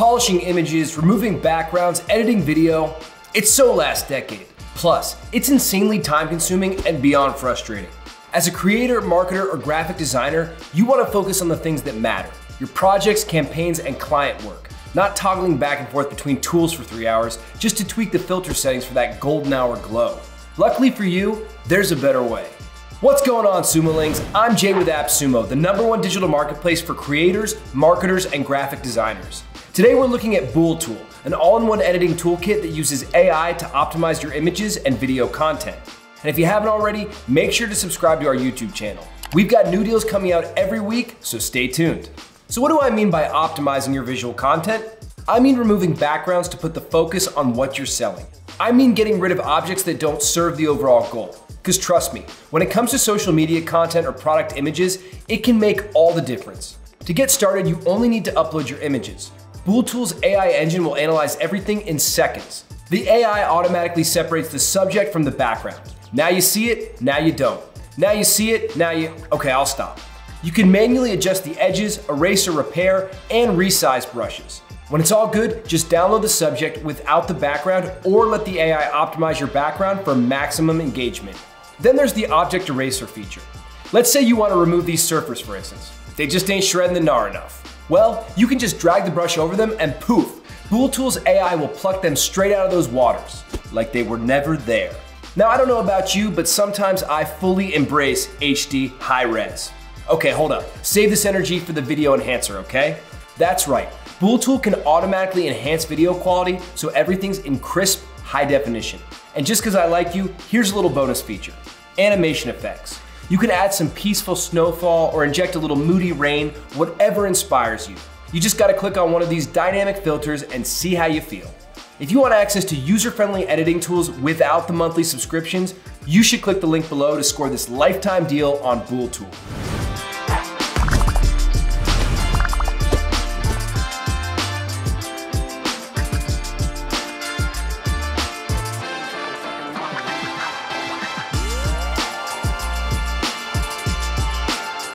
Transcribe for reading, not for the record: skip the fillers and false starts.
polishing images, removing backgrounds, editing video. It's so last decade. Plus, it's insanely time-consuming and beyond frustrating. As a creator, marketer, or graphic designer, you want to focus on the things that matter. Your projects, campaigns, and client work. Not toggling back and forth between tools for 3 hours just to tweak the filter settings for that golden hour glow. Luckily for you, there's a better way. What's going on, SumoLings? I'm Jay with AppSumo, the #1 digital marketplace for creators, marketers, and graphic designers. Today we're looking at Booltool, an all-in-one editing toolkit that uses AI to optimize your images and video content. And if you haven't already, make sure to subscribe to our YouTube channel. We've got new deals coming out every week, so stay tuned. So what do I mean by optimizing your visual content? I mean removing backgrounds to put the focus on what you're selling. I mean getting rid of objects that don't serve the overall goal. Because trust me, when it comes to social media content or product images, it can make all the difference. To get started, you only need to upload your images. Booltool's AI engine will analyze everything in seconds. The AI automatically separates the subject from the background. Now you see it, now you don't. Now you see it, now you... Okay, I'll stop. You can manually adjust the edges, erase or repair, and resize brushes. When it's all good, just download the subject without the background or let the AI optimize your background for maximum engagement. Then there's the object eraser feature. Let's say you want to remove these surfers, for instance. They just ain't shredding the gnar enough. Well, you can just drag the brush over them and poof, Booltool's AI will pluck them straight out of those waters, like they were never there. Now, I don't know about you, but sometimes I fully embrace HD high res. Okay, hold up. Save this energy for the video enhancer, okay? That's right. Booltool can automatically enhance video quality so everything's in crisp, high definition. And just because I like you, here's a little bonus feature. Animation effects. You can add some peaceful snowfall or inject a little moody rain, whatever inspires you. You just gotta click on one of these dynamic filters and see how you feel. If you want access to user-friendly editing tools without the monthly subscriptions, you should click the link below to score this lifetime deal on Booltool.